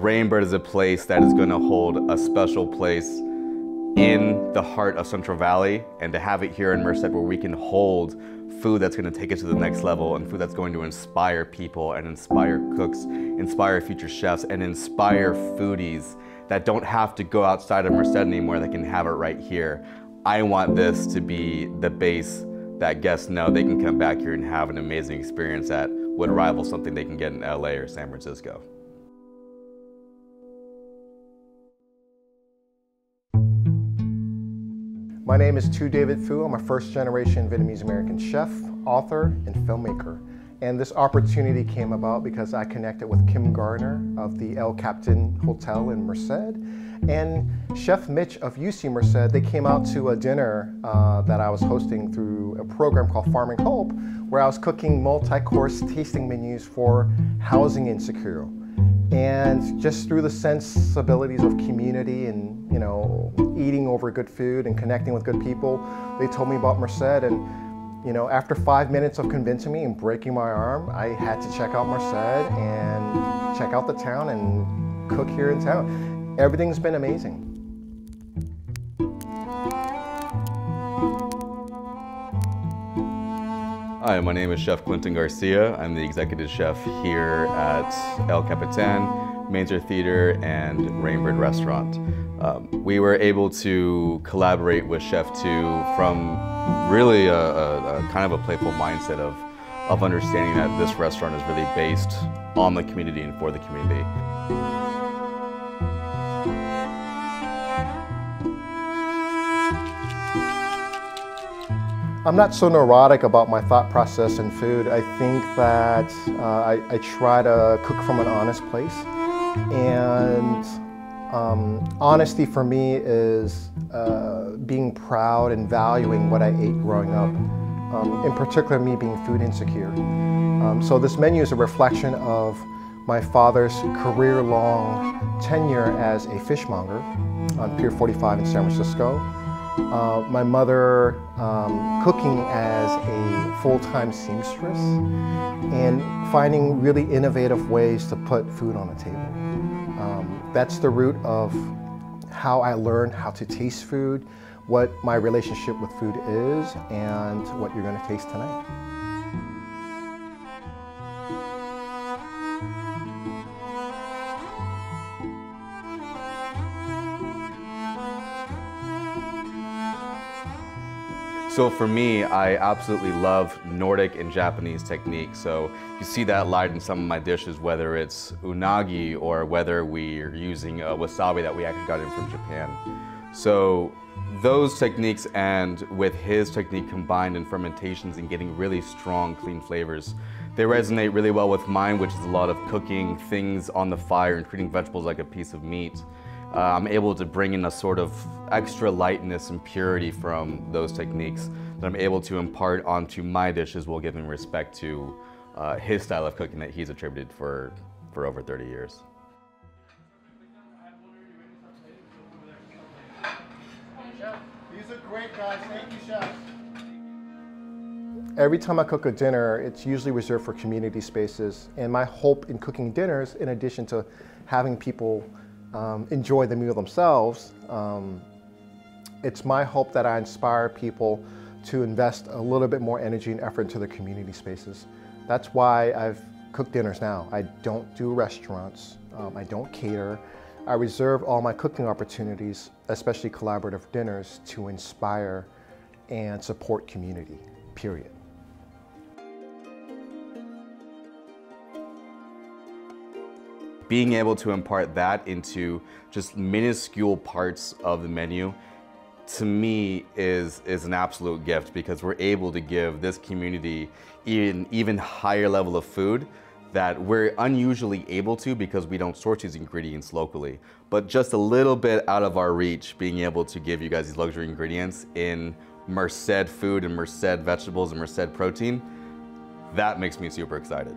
Rainbird is a place that is going to hold a special place in the heart of Central Valley, and to have it here in Merced where we can hold food that's going to take it to the next level, and food that's going to inspire people and inspire cooks, inspire future chefs, and inspire foodies that don't have to go outside of Merced anymore, that can have it right here. I want this to be the base that guests know they can come back here and have an amazing experience that would rival something they can get in LA or San Francisco. My name is Tu David Phu. I'm a first-generation Vietnamese-American chef, author, and filmmaker. And this opportunity came about because I connected with Kim Garner of the El Capitan Hotel in Merced, and Chef Mitch of UC Merced. They came out to a dinner that I was hosting through a program called Farming Hope, where I was cooking multi-course tasting menus for housing insecure. And just through the sensibilities of community and, you know, eating over good food and connecting with good people, they told me about Merced. And, you know, after 5 minutes of convincing me and breaking my arm, I had to check out Merced and check out the town and cook here in town. Everything's been amazing. Hi, my name is Chef Quentin Garcia. I'm the executive chef here at El Capitan, Mainzer Theater, and Rainbird Restaurant. We were able to collaborate with Chef Tu from really a kind of a playful mindset of understanding that this restaurant is really based on the community and for the community. I'm not so neurotic about my thought process in food. I think that I try to cook from an honest place, and honesty for me is being proud and valuing what I ate growing up, in particular me being food insecure. So this menu is a reflection of my father's career-long tenure as a fishmonger on Pier 45 in San Francisco. My mother cooking as a full-time seamstress, and finding really innovative ways to put food on the table. That's the root of how I learned how to taste food, what my relationship with food is, and what you're going to taste tonight. So for me, I absolutely love Nordic and Japanese techniques. So you see that light in some of my dishes, whether it's unagi or whether we're using a wasabi that we actually got in from Japan. So those techniques, and with his technique combined in fermentations and getting really strong, clean flavors, they resonate really well with mine, which is a lot of cooking things on the fire and treating vegetables like a piece of meat. I'm able to bring in a sort of extra lightness and purity from those techniques that I'm able to impart onto my dishes while giving respect to his style of cooking that he's attributed for over 30 years. These are great, guys. Thank you, chef. Every time I cook a dinner, it's usually reserved for community spaces. And my hope in cooking dinners, in addition to having people enjoy the meal themselves, it's my hope that I inspire people to invest a little bit more energy and effort into their community spaces. That's why I've cooked dinners now. I don't do restaurants. I don't cater. I reserve all my cooking opportunities, especially collaborative dinners, to inspire and support community, period. Being able to impart that into just minuscule parts of the menu, to me, is an absolute gift, because we're able to give this community an even higher level of food that we're unusually able to, because we don't source these ingredients locally. But just a little bit out of our reach, being able to give you guys these luxury ingredients in Merced food and Merced vegetables and Merced protein, that makes me super excited.